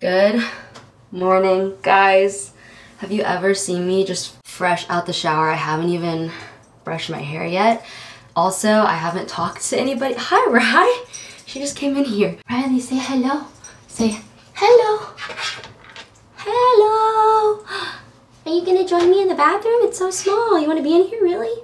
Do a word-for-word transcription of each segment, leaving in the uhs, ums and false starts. Good morning, guys. Have you ever seen me just fresh out the shower? I haven't even brushed my hair yet. Also, I haven't talked to anybody. Hi, Riley. She just came in here. Riley, say hello. Say hello. Hello. Are you gonna join me in the bathroom? It's so small. You wanna be in here, really?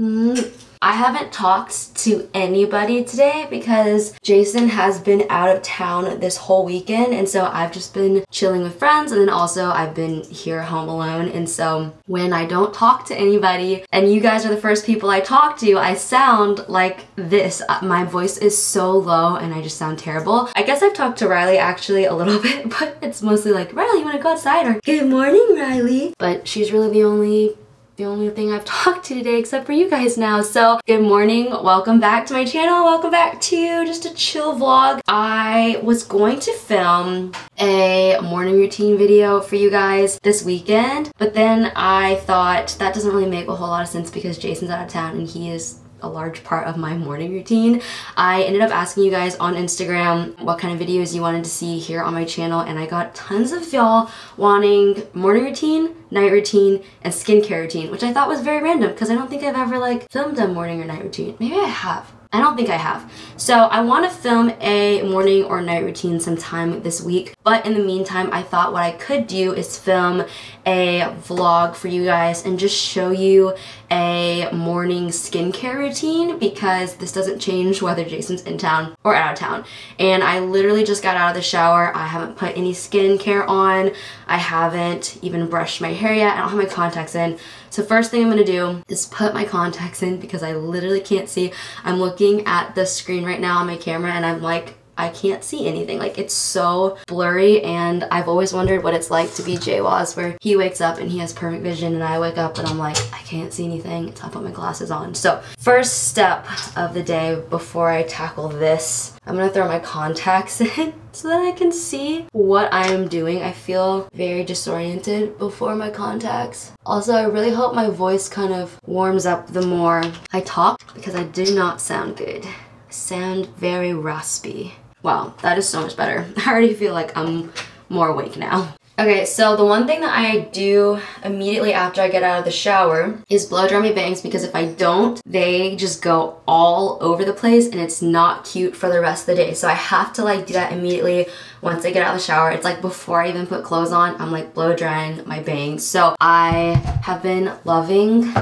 Mm. I haven't talked to anybody today because Jason has been out of town this whole weekend, and so I've just been chilling with friends, and then also I've been here home alone. And so when I don't talk to anybody and you guys are the first people I talk to, I sound like this. My voice is so low and I just sound terrible. I guess I've talked to Riley actually a little bit, but it's mostly like, Riley, you wanna go outside? Or good morning, Riley. But she's really the only The only thing I've talked to today except for you guys now. So good morning, welcome back to my channel, welcome back to just a chill vlog. I was going to film a morning routine video for you guys this weekend, but then I thought that doesn't really make a whole lot of sense because Jason's out of town and he is a large part of my morning routine. I ended up asking you guys on Instagram what kind of videos you wanted to see here on my channel, and I got tons of y'all wanting morning routine, night routine, and skincare routine, which I thought was very random because I don't think I've ever like filmed a morning or night routine. Maybe I have. I don't think I have. So I want to film a morning or night routine sometime this week, but in the meantime I thought what I could do is film a vlog for you guys and just show you a morning skincare routine because this doesn't change whether Jason's in town or out of town. And I literally just got out of the shower. I haven't put any skincare on. I haven't even brushed my hair yet. I don't have my contacts in. So first thing I'm gonna do is put my contacts in because I literally can't see. I'm looking at the screen right now on my camera and I'm like, I can't see anything. Like, it's so blurry, and I've always wondered what it's like to be J-Waz, where he wakes up and he has perfect vision and I wake up and I'm like, I can't see anything until I put my glasses on. So first step of the day before I tackle this, I'm gonna throw my contacts in so that I can see what I am doing. I feel very disoriented before my contacts. Also, I really hope my voice kind of warms up the more I talk because I do not sound good. I sound very raspy. Wow, that is so much better. I already feel like I'm more awake now. Okay, so the one thing that I do immediately after I get out of the shower is blow dry my bangs because if I don't, they just go all over the place and it's not cute for the rest of the day. So I have to like do that immediately once I get out of the shower. It's like before I even put clothes on, I'm like blow drying my bangs. So I have been loving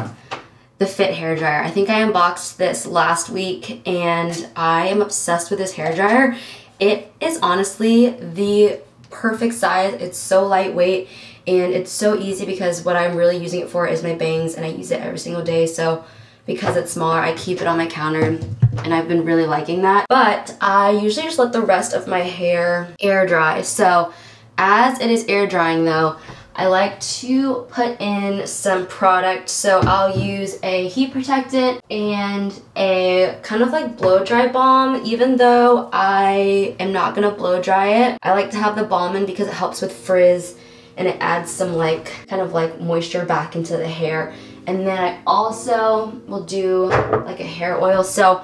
the Fit hair dryer. I think I unboxed this last week and I am obsessed with this hair dryer. It is honestly the perfect size. It's so lightweight and it's so easy because what I'm really using it for is my bangs, and I use it every single day. So because it's smaller, I keep it on my counter and I've been really liking that. But I usually just let the rest of my hair air dry. So as it is air drying though, I like to put in some product, so I'll use a heat protectant and a kind of like blow dry balm. Even though I am not gonna blow dry it, I like to have the balm in because it helps with frizz and it adds some like kind of like moisture back into the hair. And then I also will do like a hair oil. So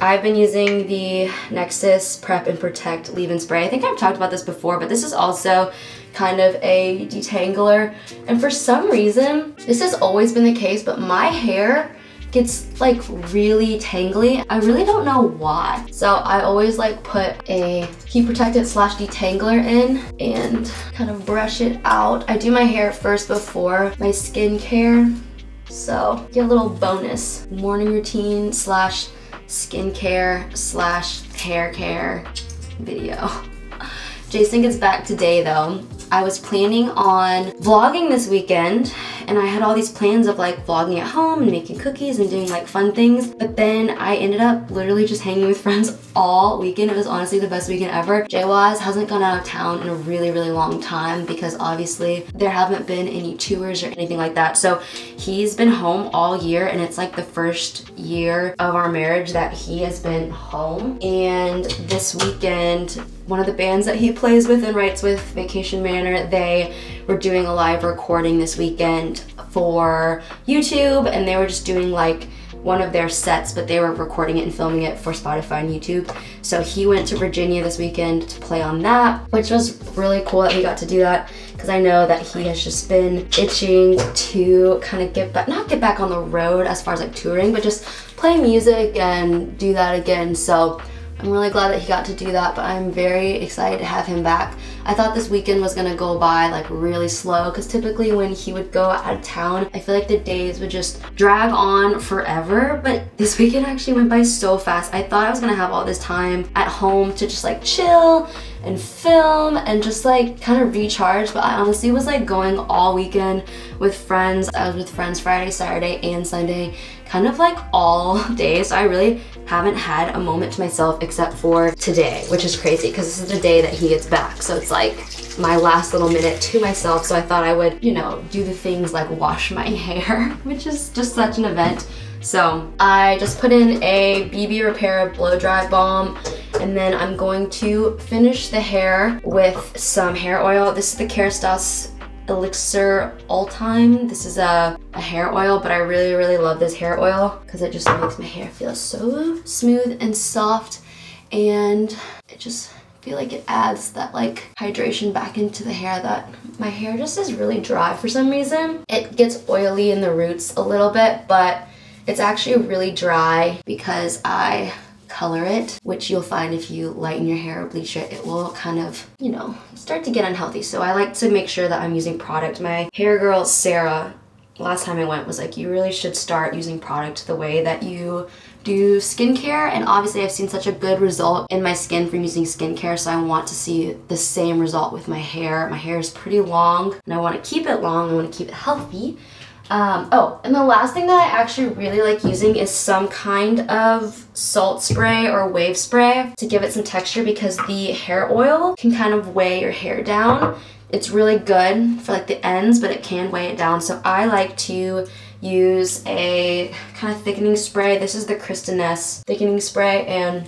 I've been using the Nexxus Prep and Protect Leave-In Spray. I think I've talked about this before, but this is also kind of a detangler. And for some reason, this has always been the case, but my hair gets like really tangly. I really don't know why. So I always like put a heat protectant slash detangler in and kind of brush it out. I do my hair first before my skincare. So get a little bonus. Morning routine slash skincare slash hair care video. Jason gets back today though. I was planning on vlogging this weekend and I had all these plans of like vlogging at home and making cookies and doing like fun things, but then I ended up literally just hanging with friends all weekend. It was honestly the best weekend ever. J-Waz hasn't gone out of town in a really really long time because obviously there haven't been any tours or anything like that, so he's been home all year and it's like the first year of our marriage that he has been home. And this weekend, one of the bands that he plays with and writes with, Vacation Man, they were doing a live recording this weekend for YouTube, and they were just doing like one of their sets, but they were recording it and filming it for Spotify and YouTube. So he went to Virginia this weekend to play on that, which was really cool that he got to do that, because I know that he has just been itching to kind of get back, not get back on the road as far as like touring, but just play music and do that again. So I'm really glad that he got to do that, but I'm very excited to have him back. I thought this weekend was gonna go by like really slow, because typically when he would go out of town, I feel like the days would just drag on forever, but this weekend actually went by so fast. I thought I was gonna have all this time at home to just like chill and film and just like kind of recharge, but I honestly was like going all weekend with friends. I was with friends Friday, Saturday, and Sunday, kind of like all day, so I really haven't had a moment to myself except for today, which is crazy because this is the day that he gets back, so it's like my last little minute to myself. So I thought I would, you know, do the things like wash my hair, which is just such an event. So I just put in a B B Repair blow dry balm, and then I'm going to finish the hair with some hair oil. This is the Kerastase Elixir All Time. This is a, a hair oil, but I really, really love this hair oil because it just makes my hair feel so smooth and soft, and it just, I feel like it adds that like hydration back into the hair that my hair just is really dry for some reason. It gets oily in the roots a little bit, but it's actually really dry because I color it, which you'll find if you lighten your hair or bleach it, it will kind of, you know, start to get unhealthy. So I like to make sure that I'm using product. My hair girl, Sarah, last time I went was like, you really should start using product the way that you do skincare, and obviously I've seen such a good result in my skin from using skincare, so I want to see the same result with my hair. My hair is pretty long and I want to keep it long, I want to keep it healthy. Um, oh, and the last thing that I actually really like using is some kind of salt spray or wave spray to give it some texture, because the hair oil can kind of weigh your hair down. It's really good for like the ends, but it can weigh it down, so I like to use a kind of thickening spray. This is the Kristin Ess thickening spray, and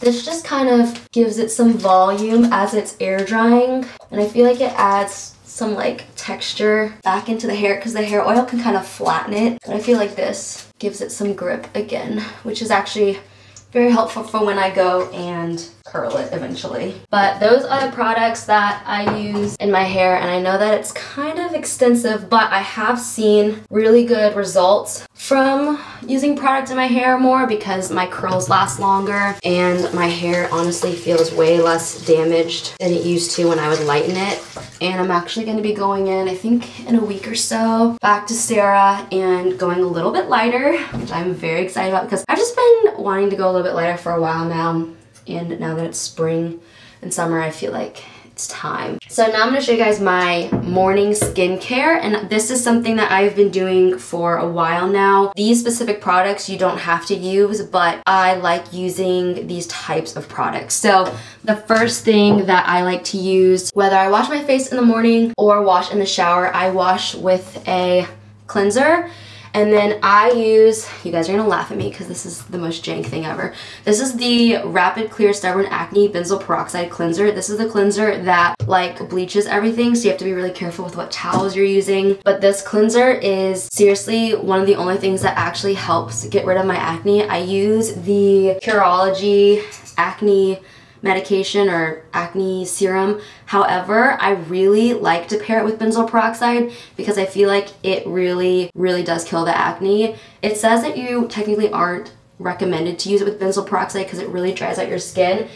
this just kind of gives it some volume as it's air drying, and I feel like it adds some like texture back into the hair because the hair oil can kind of flatten it, but I feel like this gives it some grip again, which is actually very helpful for when I go and curl it eventually. But those are the products that I use in my hair, and I know that it's kind of extensive, but I have seen really good results from using products in my hair more because my curls last longer and my hair honestly feels way less damaged than it used to when I would lighten it. And I'm actually going to be going in, I think in a week or so, back to Sarah and going a little bit lighter, which I'm very excited about because I've just been wanting to go a little bit lighter for a while now, and now that it's spring and summer I feel like it's time. So now I'm going to show you guys my morning skincare, and this is something that I've been doing for a while now. These specific products you don't have to use, but I like using these types of products. So the first thing that I like to use, whether I wash my face in the morning or wash in the shower, I wash with a cleanser. And then I use, you guys are gonna laugh at me because this is the most jank thing ever. This is the Rapid Clear Stubborn Acne Benzoyl Peroxide Cleanser. This is the cleanser that like bleaches everything, so you have to be really careful with what towels you're using. But this cleanser is seriously one of the only things that actually helps get rid of my acne. I use the Curology acne medication or acne serum. However, I really like to pair it with benzoyl peroxide because I feel like it really, really does kill the acne. It says that you technically aren't recommended to use it with benzoyl peroxide because it really dries out your skin.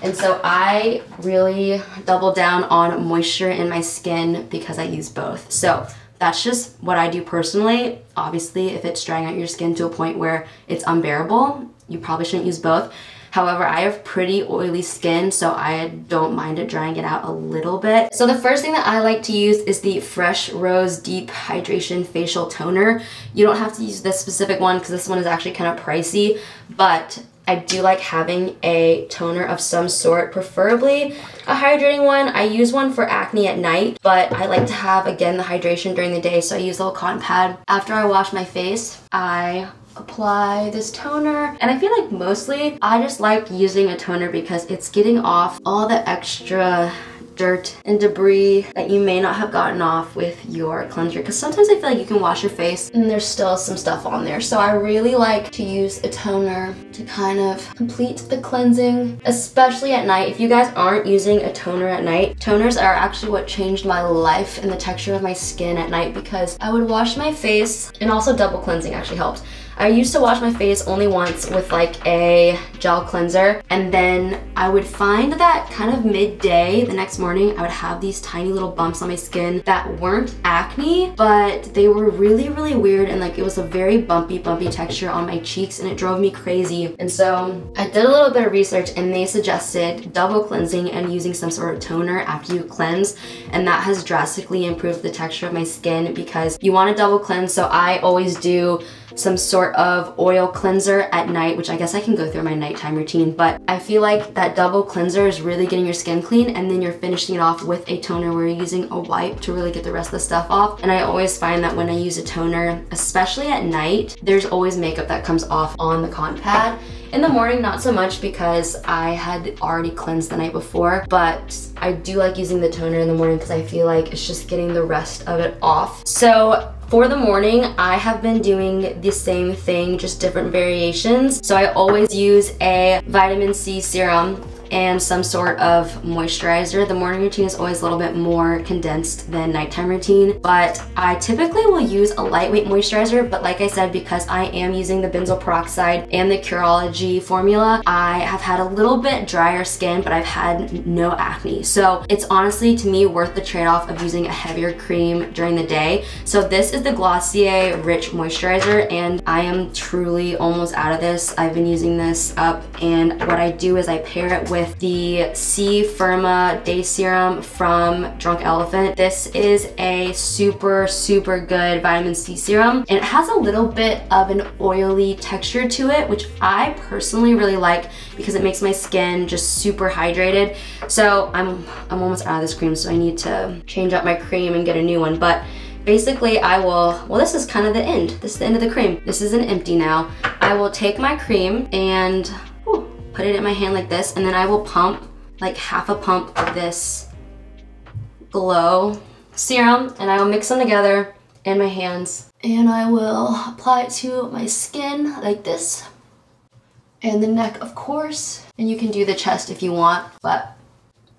And so I really double down on moisture in my skin because I use both. So that's just what I do personally. Obviously, if it's drying out your skin to a point where it's unbearable, you probably shouldn't use both. However, I have pretty oily skin, so I don't mind it drying it out a little bit. So the first thing that I like to use is the Fresh Rose Deep Hydration Facial Toner. You don't have to use this specific one because this one is actually kind of pricey, but I do like having a toner of some sort, preferably a hydrating one. I use one for acne at night, but I like to have, again, the hydration during the day, so I use a little cotton pad. After I wash my face, I apply this toner, and I feel like mostly I just like using a toner because it's getting off all the extra dirt and debris that you may not have gotten off with your cleanser, because sometimes I feel like you can wash your face and there's still some stuff on there. So I really like to use a toner to kind of complete the cleansing, especially at night. If you guys aren't using a toner at night, toners are actually what changed my life and the texture of my skin at night, because I would wash my face, and also double cleansing actually helped. I used to wash my face only once with like a gel cleanser, and then I would find that kind of midday the next morning I would have these tiny little bumps on my skin that weren't acne, but they were really really weird, and like it was a very bumpy bumpy texture on my cheeks and it drove me crazy. And so I did a little bit of research and they suggested double cleansing and using some sort of toner after you cleanse, and that has drastically improved the texture of my skin because you want to double cleanse. So I always do some sort of oil cleanser at night, which I guess I can go through my nighttime routine, but I feel like that double cleanser is really getting your skin clean, and then you're finishing it off with a toner where you're using a wipe to really get the rest of the stuff off. And I always find that when I use a toner, especially at night, there's always makeup that comes off on the con pad. In the morning, not so much because I had already cleansed the night before, but I do like using the toner in the morning because I feel like it's just getting the rest of it off. So for the morning, I have been doing the same thing, just different variations. So I always use a vitamin C serum and some sort of moisturizer. The morning routine is always a little bit more condensed than nighttime routine, but I typically will use a lightweight moisturizer, but like I said, because I am using the benzoyl peroxide and the Curology formula, I have had a little bit drier skin, but I've had no acne. So it's honestly, to me, worth the trade-off of using a heavier cream during the day. So this is the Glossier Rich Moisturizer, and I am truly almost out of this. I've been using this up, and what I do is I pair it with with the C Firma Day Serum from Drunk Elephant. This is a super, super good vitamin C serum, and it has a little bit of an oily texture to it, which I personally really like because it makes my skin just super hydrated. So I'm, I'm almost out of this cream, so I need to change up my cream and get a new one. But basically I will, well this is kind of the end. This is the end of the cream. This is an empty now. I will take my cream and put it in my hand like this, and then I will pump like half a pump of this glow serum, and I will mix them together in my hands, and I will apply it to my skin like this, and the neck of course, and you can do the chest if you want, but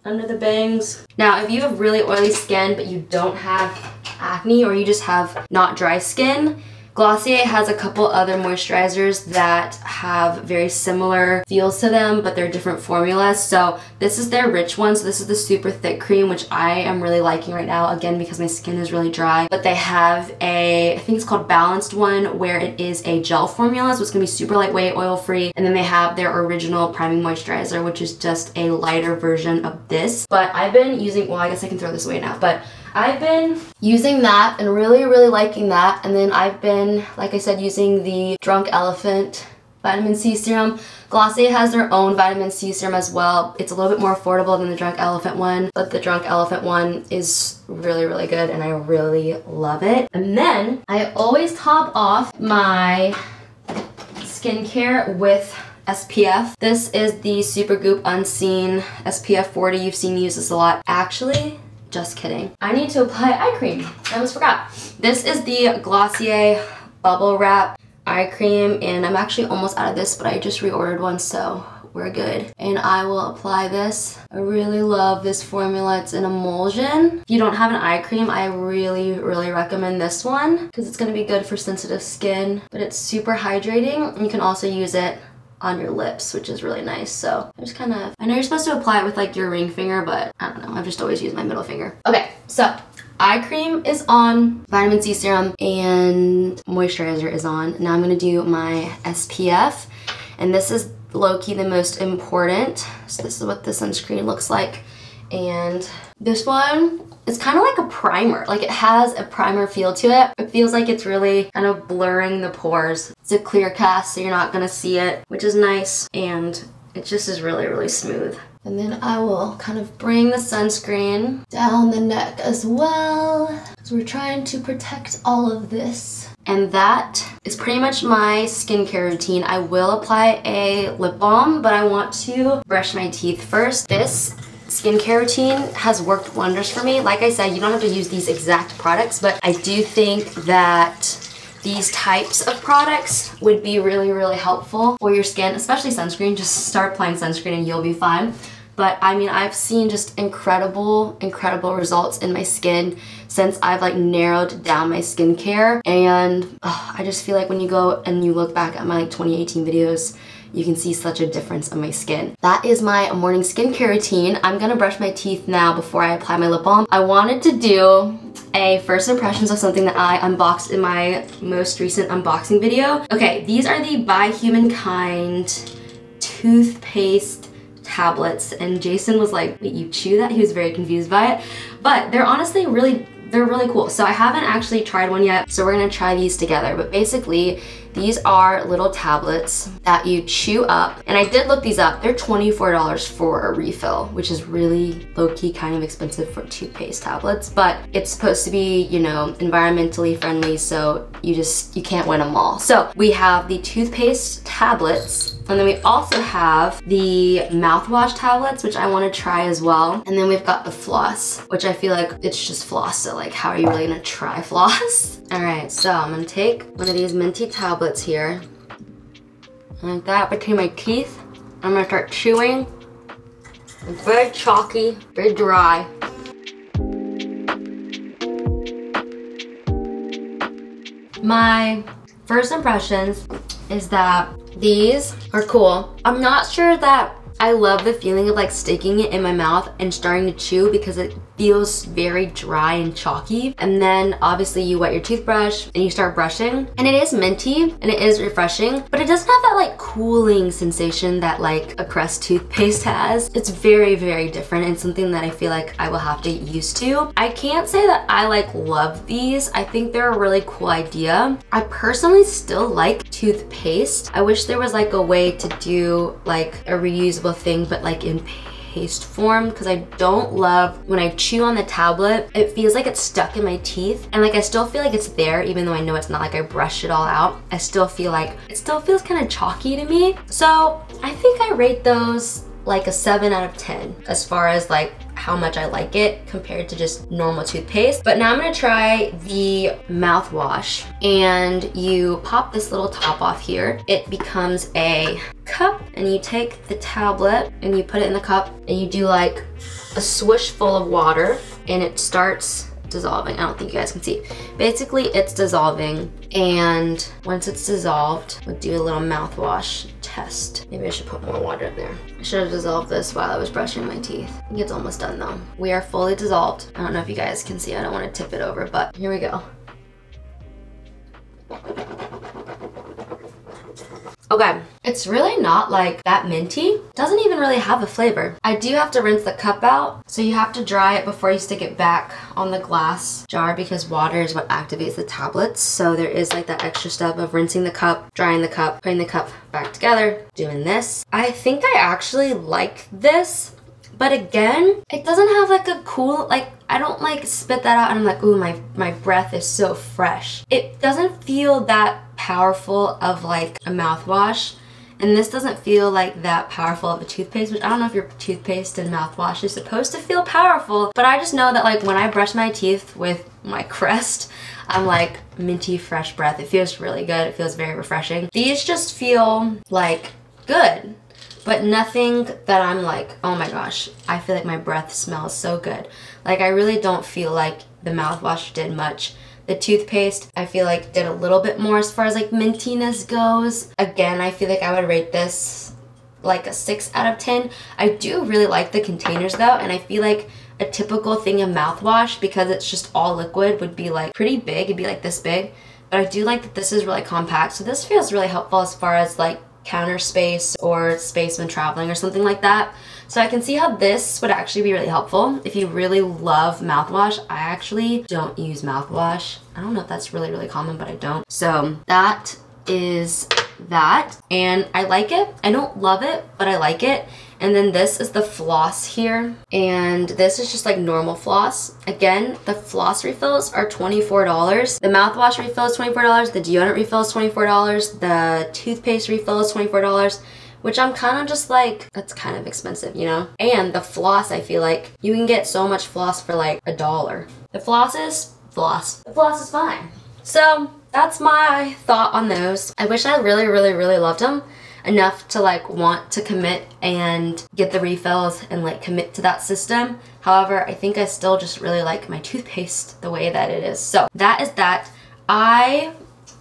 under the bangs. Now if you have really oily skin but you don't have acne, or you just have not dry skin, Glossier has a couple other moisturizers that have very similar feels to them, but they're different formulas. So this is their rich one. So this is the super thick cream, which I am really liking right now, again, because my skin is really dry. But they have a, I think it's called balanced one, where it is a gel formula. So it's gonna be super lightweight, oil-free. And then they have their original priming moisturizer, which is just a lighter version of this. But I've been using, well, I guess I can throw this away now, but I've been using that and really, really liking that. And then I've been, like I said, using the Drunk Elephant vitamin C serum. Glossier has their own vitamin C serum as well. It's a little bit more affordable than the Drunk Elephant one, but the Drunk Elephant one is really, really good and I really love it. And then I always top off my skincare with S P F. This is the Supergoop Unseen S P F forty. You've seen me use this a lot. Actually, just kidding. I need to apply eye cream. I almost forgot. This is the Glossier Bubble Wrap Eye Cream, and I'm actually almost out of this, but I just reordered one, so we're good. And I will apply this. I really love this formula. It's an emulsion. If you don't have an eye cream, I really, really recommend this one because it's going to be good for sensitive skin, but it's super hydrating. You can also use it on your lips, which is really nice. So I'm just kind of, I know you're supposed to apply it with like your ring finger, but I don't know, I've just always used my middle finger. Okay, so eye cream is on, vitamin C serum and moisturizer is on. Now I'm gonna do my S P F, and this is low-key the most important. So this is what the sunscreen looks like. And this one is kind of like a primer. Like it has a primer feel to it. It feels like it's really kind of blurring the pores. It's a clear cast, so you're not gonna see it, which is nice. And it just is really, really smooth. And then I will kind of bring the sunscreen down the neck as well, because we're trying to protect all of this. And that is pretty much my skincare routine. I will apply a lip balm, but I want to brush my teeth first. This skincare routine has worked wonders for me. Like I said, you don't have to use these exact products, but I do think that these types of products would be really, really helpful for your skin, especially sunscreen. Just start applying sunscreen and you'll be fine. But I mean, I've seen just incredible, incredible results in my skin since I've like narrowed down my skincare. And oh, I just feel like when you go and you look back at my like twenty eighteen videos, you can see such a difference in my skin. That is my morning skincare routine. I'm gonna brush my teeth now before I apply my lip balm. I wanted to do a first impressions of something that I unboxed in my most recent unboxing video. Okay, these are the By Humankind toothpaste tablets, and Jason was like, wait, you chew that? He was very confused by it, but they're honestly really, they're really cool. So I haven't actually tried one yet, so we're gonna try these together. But basically, these are little tablets that you chew up, and I did look these up. They're twenty-four dollars for a refill, which is really low-key kind of expensive for toothpaste tablets, but it's supposed to be, you know, environmentally friendly, so you just, you can't win them all. So we have the toothpaste tablets, and then we also have the mouthwash tablets, which I want to try as well. And then we've got the floss, which I feel like it's just floss, so like how are you really gonna try floss? All right, so I'm gonna take one of these minty tablets here, like that, between my teeth. I'm gonna start chewing. It's very chalky, very dry. My first impressions is that these are cool. I'm not sure that I love the feeling of like sticking it in my mouth and starting to chew, because it feels very dry and chalky. And then obviously you wet your toothbrush and you start brushing, and it is minty and it is refreshing, but it doesn't have that like cooling sensation that like a Crest toothpaste has. It's very, very different, and something that I feel like I will have to get used to. I can't say that I like love these. I think they're a really cool idea. I personally still like toothpaste. I wish there was like a way to do like a reusable thing, but like in paste form, because I don't love when I chew on the tablet, it feels like it's stuck in my teeth. And like I still feel like it's there, even though I know it's not like I brush it all out. I still feel like it still feels kind of chalky to me. So I think I rate those like a seven out of ten as far as like how much I like it compared to just normal toothpaste. But now I'm gonna try the mouthwash, and you pop this little top off here. It becomes a cup, and you take the tablet and you put it in the cup, and you do like a swish full of water, and it starts dissolving. I don't think you guys can see. Basically, it's dissolving, and once it's dissolved, we'll do a little mouthwash test. Maybe I should put more water in there. I should have dissolved this while I was brushing my teeth. I think it's almost done though. We are fully dissolved. I don't know if you guys can see. I don't want to tip it over, but here we go. Okay, it's really not like that minty. Doesn't even really have a flavor. I do have to rinse the cup out, so you have to dry it before you stick it back on the glass jar, because water is what activates the tablets. So there is like that extra step of rinsing the cup, drying the cup, putting the cup back together, doing this. I think I actually like this, but again, it doesn't have like a cool, like I don't like spit that out and I'm like, ooh, my, my breath is so fresh. It doesn't feel that powerful of like a mouthwash, and this doesn't feel like that powerful of a toothpaste, which I don't know if your toothpaste and mouthwash is supposed to feel powerful, but I just know that like when I brush my teeth with my Crest, I'm like minty fresh breath. It feels really good. It feels very refreshing. These just feel like good, but nothing that I'm like, oh my gosh, I feel like my breath smells so good. Like I really don't feel like the mouthwash did much. The toothpaste, I feel like did a little bit more as far as like mintiness goes. Again, I feel like I would rate this like a six out of ten. I do really like the containers though, and I feel like a typical thing in mouthwash, because it's just all liquid, would be like pretty big. It'd be like this big, but I do like that this is really compact. So this feels really helpful as far as like counter space or space when traveling or something like that. So I can see how this would actually be really helpful if you really love mouthwash. I actually don't use mouthwash. I don't know if that's really, really common, but I don't. So that is that. And I like it. I don't love it, but I like it. And then this is the floss here. And this is just like normal floss. Again, the floss refills are twenty-four dollars. The mouthwash refill is twenty-four dollars. The deodorant refill is twenty-four dollars. The toothpaste refill is twenty-four dollars. which I'm kind of just like, that's kind of expensive, you know? And the floss, I feel like you can get so much floss for like a dollar. The floss is floss. The floss is fine. So that's my thought on those. I wish I really, really, really loved them enough to like want to commit and get the refills and like commit to that system. However, I think I still just really like my toothpaste the way that it is. So that is that. I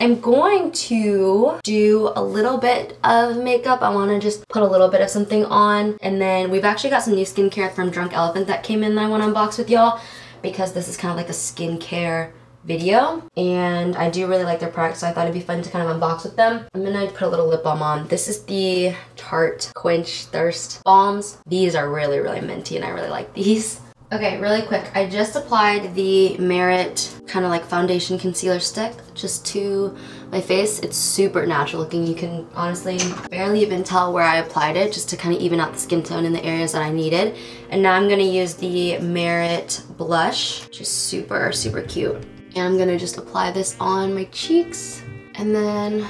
am going to do a little bit of makeup. I want to just put a little bit of something on, and then we've actually got some new skincare from Drunk Elephant that came in that I want to unbox with y'all, because this is kind of like a skincare video and I do really like their products, so I thought it'd be fun to kind of unbox with them. I'm gonna put a little lip balm on. This is the Tarte Quench Thirst Balms. These are really, really minty and I really like these. Okay, really quick, I just applied the Merit kind of like foundation concealer stick just to my face. It's super natural looking. You can honestly barely even tell where I applied it, just to kind of even out the skin tone in the areas that I needed. And now I'm gonna use the Merit blush, which is super, super cute. And I'm gonna just apply this on my cheeks and then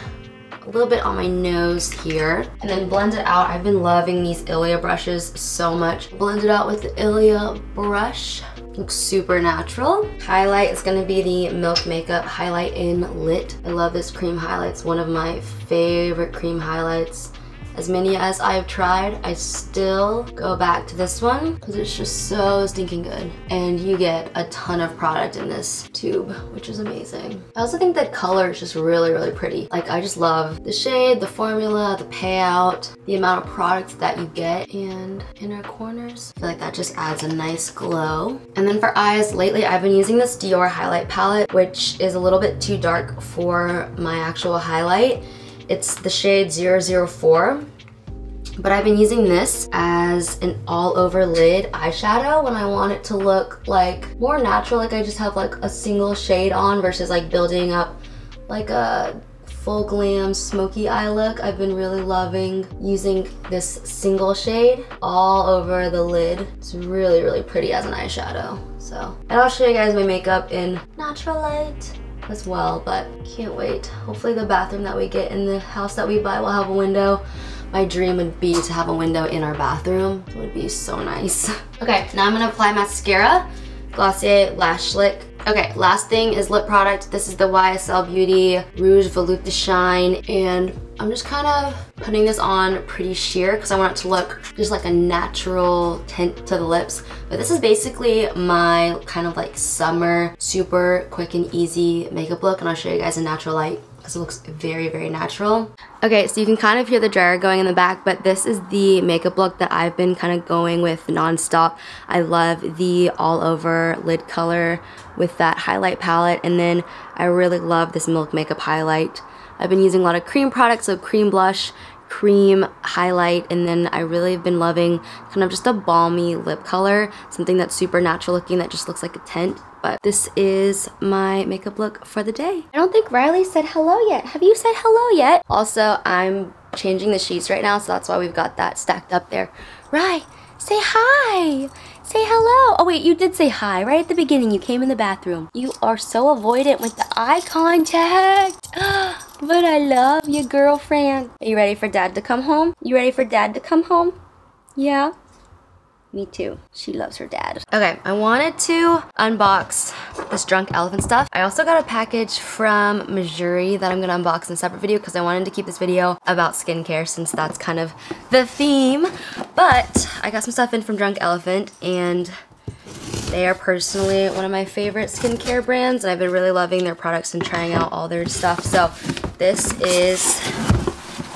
a little bit on my nose here, and then blend it out. I've been loving these Ilia brushes so much. Blend it out with the Ilia brush. Looks super natural. Highlight is gonna be the Milk Makeup Highlight in Lit. I love this cream highlight. It's one of my favorite cream highlights. As many as I've tried, I still go back to this one because it's just so stinking good. And you get a ton of product in this tube, which is amazing. I also think that color is just really, really pretty. Like, I just love the shade, the formula, the payout, the amount of product that you get, and inner corners. I feel like that just adds a nice glow. And then for eyes, lately I've been using this Dior highlight palette, which is a little bit too dark for my actual highlight. It's the shade zero zero four, but I've been using this as an all over lid eyeshadow when I want it to look like more natural, like I just have like a single shade on versus like building up like a full glam smoky eye look. I've been really loving using this single shade all over the lid. It's really, really pretty as an eyeshadow. So, and I'll show you guys my makeup in natural light as well, but can't wait. Hopefully the bathroom that we get in the house that we buy will have a window. My dream would be to have a window in our bathroom. It would be so nice. Okay, now I'm gonna apply mascara, Glossier Lash Lick. Okay, last thing is lip product. This is the Y S L Beauty Rouge Volute de Shine, and I'm just kind of putting this on pretty sheer because I want it to look just like a natural tint to the lips. But this is basically my kind of like summer, super quick and easy makeup look, and I'll show you guys in natural light because it looks very, very natural. Okay, so you can kind of hear the dryer going in the back, but this is the makeup look that I've been kind of going with nonstop. I love the all over lid color with that highlight palette, and then I really love this Milk Makeup Highlight. I've been using a lot of cream products, so cream blush, cream highlight, and then I really have been loving kind of just a balmy lip color, something that's super natural looking that just looks like a tint. But this is my makeup look for the day. I don't think Riley said hello yet. Have you said hello yet? Also, I'm changing the sheets right now, so that's why we've got that stacked up there. Ry, say hi. Say hello. Oh wait, you did say hi right at the beginning. You came in the bathroom. You are so avoidant with the eye contact. But I love you, girlfriend. Are you ready for dad to come home? You ready for dad to come home? Yeah. Me too. She loves her dad. Okay, I wanted to unbox this Drunk Elephant stuff. I also got a package from Mejuri that I'm gonna unbox in a separate video because I wanted to keep this video about skincare since that's kind of the theme. But I got some stuff in from Drunk Elephant, and they are personally one of my favorite skincare brands, and I've been really loving their products and trying out all their stuff. So this is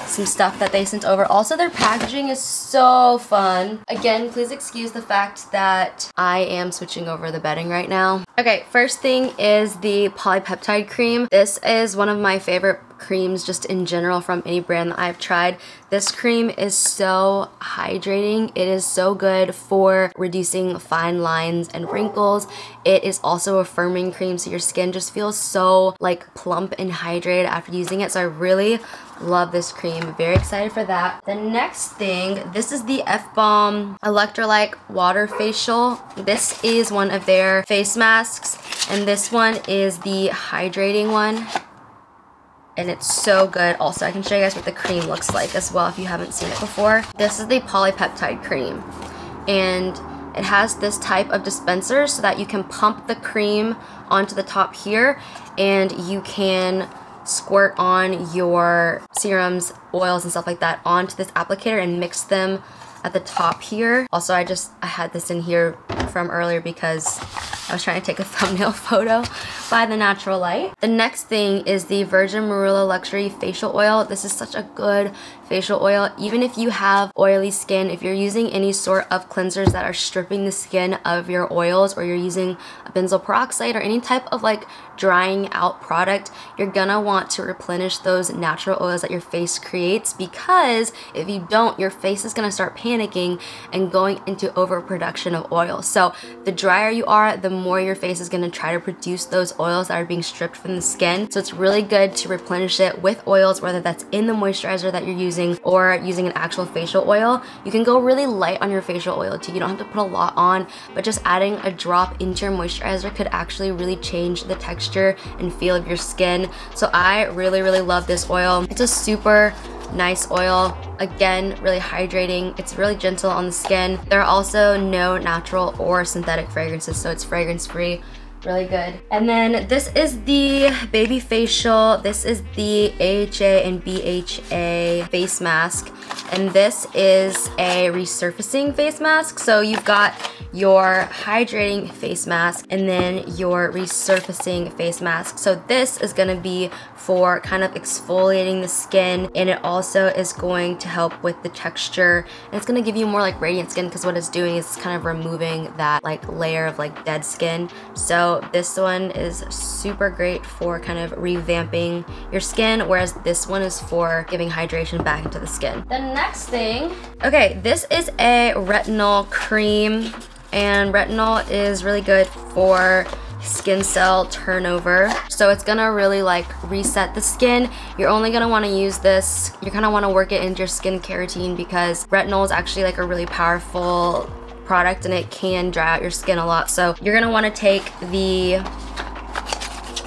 some stuff that they sent over. Also, their packaging is so fun. Again, please excuse the fact that I am switching over the bedding right now. Okay, first thing is the polypeptide cream. This is one of my favorite creams just in general from any brand that I've tried. This cream is so hydrating. It is so good for reducing fine lines and wrinkles. It is also a firming cream, so your skin just feels so like plump and hydrated after using it. So I really love this cream. Very excited for that. The next thing, this is the F-Bomb Electrolyte Water Facial. This is one of their face masks, and this one is the hydrating one. and it's so good. Also, I can show you guys what the cream looks like as well if you haven't seen it before. This is the polypeptide cream, and it has this type of dispenser so that you can pump the cream onto the top here, and you can squirt on your serums, oils, and stuff like that onto this applicator and mix them at the top here. Also, I just I had this in here from earlier because I was trying to take a thumbnail photo by the natural light. The next thing is the Virgin Marula Luxury Facial Oil. This is such a good facial oil. Even if you have oily skin, if you're using any sort of cleansers that are stripping the skin of your oils, or you're using a benzoyl peroxide or any type of like drying out product, you're gonna want to replenish those natural oils that your face creates, because if you don't, your face is gonna start panicking and going into overproduction of oil. So the drier you are, the more your face is gonna try to produce those oils that are being stripped from the skin. So it's really good to replenish it with oils, whether that's in the moisturizer that you're using or using an actual facial oil. You can go really light on your facial oil too. You don't have to put a lot on, but just adding a drop into your moisturizer could actually really change the texture and feel of your skin. So I really, really love this oil. It's a super nice oil, again really hydrating. It's really gentle on the skin. There are also no natural or synthetic fragrances, so it's fragrance free, really good. And then this is the baby facial. This is the A H A and B H A face mask, and this is a resurfacing face mask. So you've got your hydrating face mask and then your resurfacing face mask. So this is going to be for kind of exfoliating the skin, and it also is going to help with the texture, and it's going to give you more like radiant skin, because what it's doing is kind of removing that like layer of like dead skin. So this one is super great for kind of revamping your skin, whereas this one is for giving hydration back into the skin. The next thing, okay, this is a retinol cream. And retinol is really good for skin cell turnover, so it's gonna really like reset the skin. You're only gonna want to use this, you're gonna want to work it into your skincare routine, because retinol is actually like a really powerful product and it can dry out your skin a lot. So you're gonna want to take the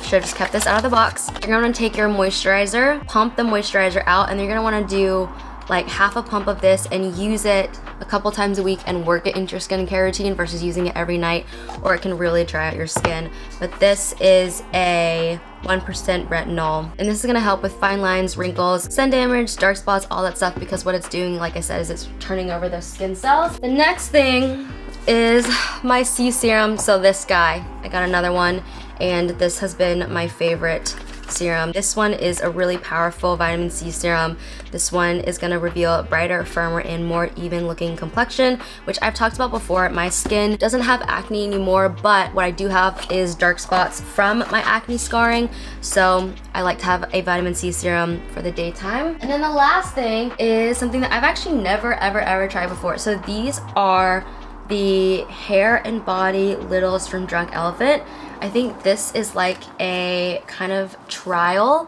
should have just kept this out of the box. You're gonna take your moisturizer, pump the moisturizer out, and then you're gonna want to do like half a pump of this and use it a couple times a week and work it into your skincare routine versus using it every night, or it can really dry out your skin. But this is a one percent retinol, and this is gonna help with fine lines, wrinkles, sun damage, dark spots, all that stuff, because what it's doing, like I said, is it's turning over those skin cells. The next thing is my C serum. So this guy, I got another one, and this has been my favorite serum. This one is a really powerful vitamin C serum. This one is going to reveal a brighter, firmer, and more even looking complexion, which I've talked about before. My skin doesn't have acne anymore, but what I do have is dark spots from my acne scarring, so I like to have a vitamin C serum for the daytime. And then the last thing is something that I've actually never ever ever tried before. So these are the Hair and Body Littles from Drunk Elephant. I think this is like a kind of trial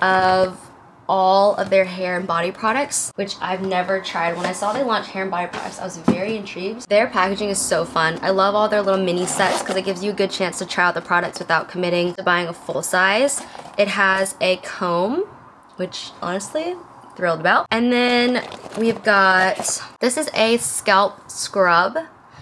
of all of their hair and body products, which I've never tried. When I saw they launched hair and body products, I was very intrigued. Their packaging is so fun. I love all their little mini sets because it gives you a good chance to try out the products without committing to buying a full size. It has a comb, which honestly, thrilled about. And then we've got, this is a scalp scrub,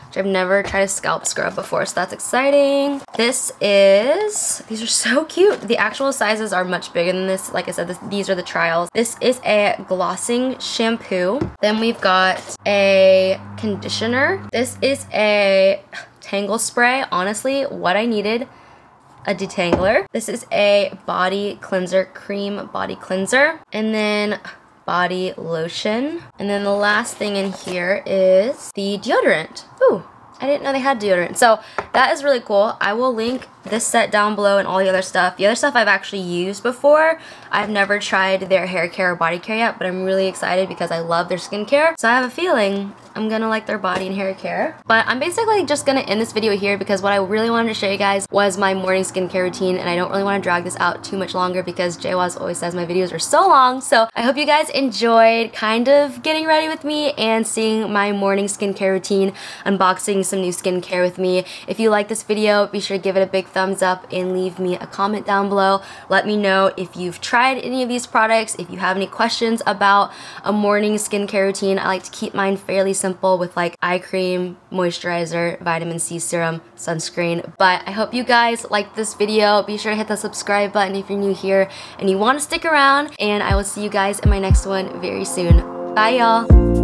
which I've never tried a scalp scrub before, so that's exciting. This is, these are so cute. The actual sizes are much bigger than this. Like I said, this, these are the trials. This is a glossing shampoo. Then we've got a conditioner. This is a tangle spray. Honestly, what I needed, a detangler. This is a body cleanser cream, body cleanser. And then body lotion. And then the last thing in here is the deodorant. Ooh, I didn't know they had deodorant. So that is really cool. I will link this set down below and all the other stuff. The other stuff I've actually used before. I've never tried their hair care or body care yet, but I'm really excited because I love their skincare. So I have a feeling I'm gonna like their body and hair care. But I'm basically just gonna end this video here because what I really wanted to show you guys was my morning skincare routine, and I don't really want to drag this out too much longer because J-Waz always says my videos are so long. So I hope you guys enjoyed kind of getting ready with me and seeing my morning skincare routine, unboxing some new skincare with me. If you like this video, be sure to give it a big thumbs up and leave me a comment down below. Let me know if you've tried any of these products, if you have any questions about a morning skincare routine. I like to keep mine fairly simple with like eye cream, moisturizer, vitamin C serum, sunscreen. But I hope you guys liked this video. Be sure to hit the subscribe button if you're new here and you want to stick around, and I will see you guys in my next one very soon. Bye y'all!